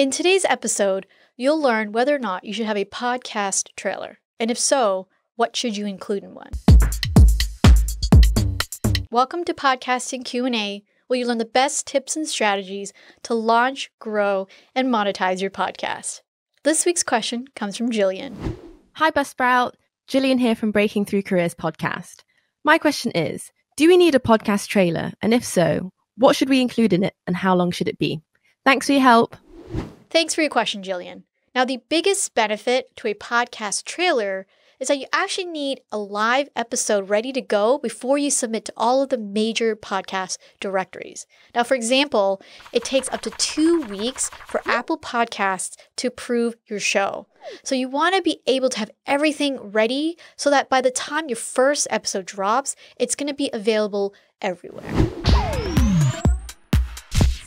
In today's episode, you'll learn whether or not you should have a podcast trailer, and if so, what should you include in one? Welcome to Podcasting Q&A, where you learn the best tips and strategies to launch, grow, and monetize your podcast. This week's question comes from Jillian. Hi, Buzzsprout. Jillian here from Breaking Through Careers Podcast. My question is, do we need a podcast trailer? And if so, what should we include in it and how long should it be? Thanks for your help. Thanks for your question, Jillian. Now, the biggest benefit to a podcast trailer is that you actually need a live episode ready to go before you submit to all of the major podcast directories. Now, for example, it takes up to 2 weeks for Apple Podcasts to approve your show. So you want to be able to have everything ready so that by the time your first episode drops, it's going to be available everywhere.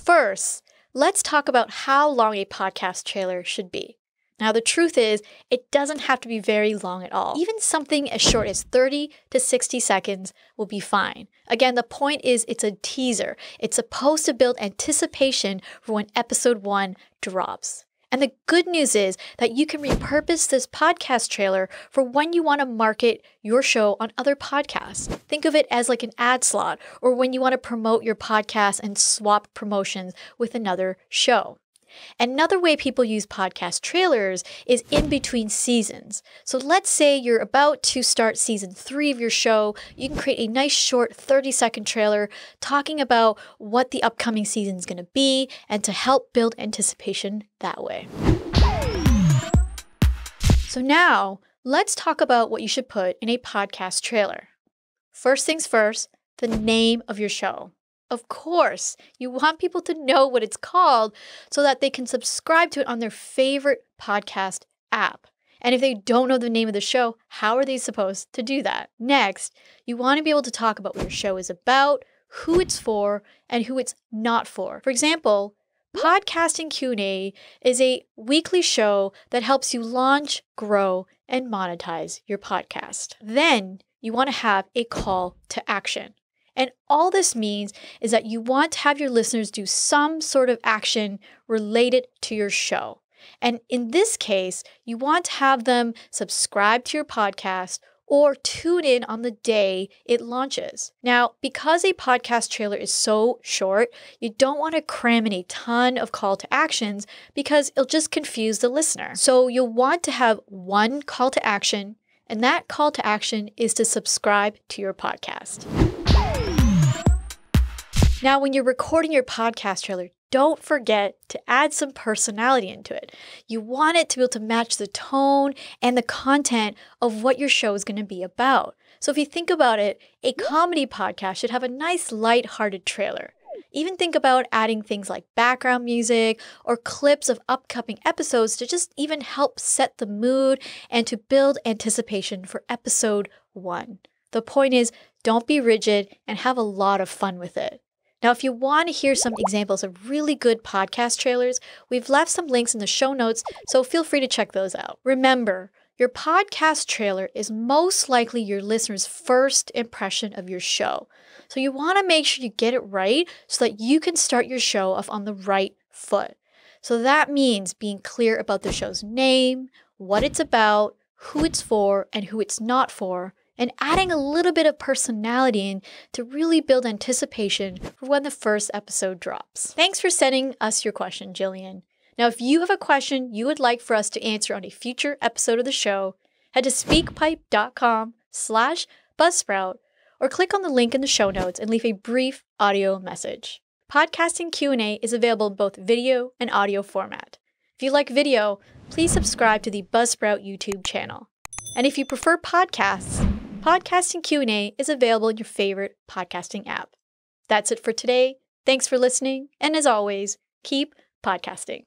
First, let's talk about how long a podcast trailer should be. Now, the truth is, it doesn't have to be very long at all. Even something as short as 30 to 60 seconds will be fine. Again, the point is it's a teaser. It's supposed to build anticipation for when episode 1 drops. And the good news is that you can repurpose this podcast trailer for when you want to market your show on other podcasts. Think of it as like an ad slot or when you want to promote your podcast and swap promotions with another show. Another way people use podcast trailers is in between seasons. So let's say you're about to start season 3 of your show. You can create a nice short 30-second trailer talking about what the upcoming season is going to be and to help build anticipation that way. So now let's talk about what you should put in a podcast trailer. First things first, the name of your show. Of course, you want people to know what it's called so that they can subscribe to it on their favorite podcast app. And if they don't know the name of the show, how are they supposed to do that? Next, you want to be able to talk about what your show is about, who it's for, and who it's not for. For example, Podcasting Q&A is a weekly show that helps you launch, grow, and monetize your podcast. Then you want to have a call to action. And all this means is that you want to have your listeners do some sort of action related to your show. And in this case, you want to have them subscribe to your podcast or tune in on the day it launches. Now, because a podcast trailer is so short, you don't want to cram in a ton of call to actions because it'll just confuse the listener. So you'll want to have one call to action, and that call to action is to subscribe to your podcast. Now, when you're recording your podcast trailer, don't forget to add some personality into it. You want it to be able to match the tone and the content of what your show is going to be about. So if you think about it, a comedy podcast should have a nice lighthearted trailer. Even think about adding things like background music or clips of upcoming episodes to just even help set the mood and to build anticipation for episode 1. The point is, don't be rigid and have a lot of fun with it. Now, if you want to hear some examples of really good podcast trailers, we've left some links in the show notes, so feel free to check those out. Remember, your podcast trailer is most likely your listener's first impression of your show. So you want to make sure you get it right so that you can start your show off on the right foot. So that means being clear about the show's name, what it's about, who it's for, and who it's not for, and adding a little bit of personality in to really build anticipation for when the first episode drops. Thanks for sending us your question, Jillian. Now, if you have a question you would like for us to answer on a future episode of the show, head to speakpipe.com/buzzsprout or click on the link in the show notes and leave a brief audio message. Podcasting Q&A is available in both video and audio format. If you like video, please subscribe to the Buzzsprout YouTube channel. And if you prefer podcasts, Podcasting Q&A is available in your favorite podcasting app. That's it for today. Thanks for listening. And as always, keep podcasting.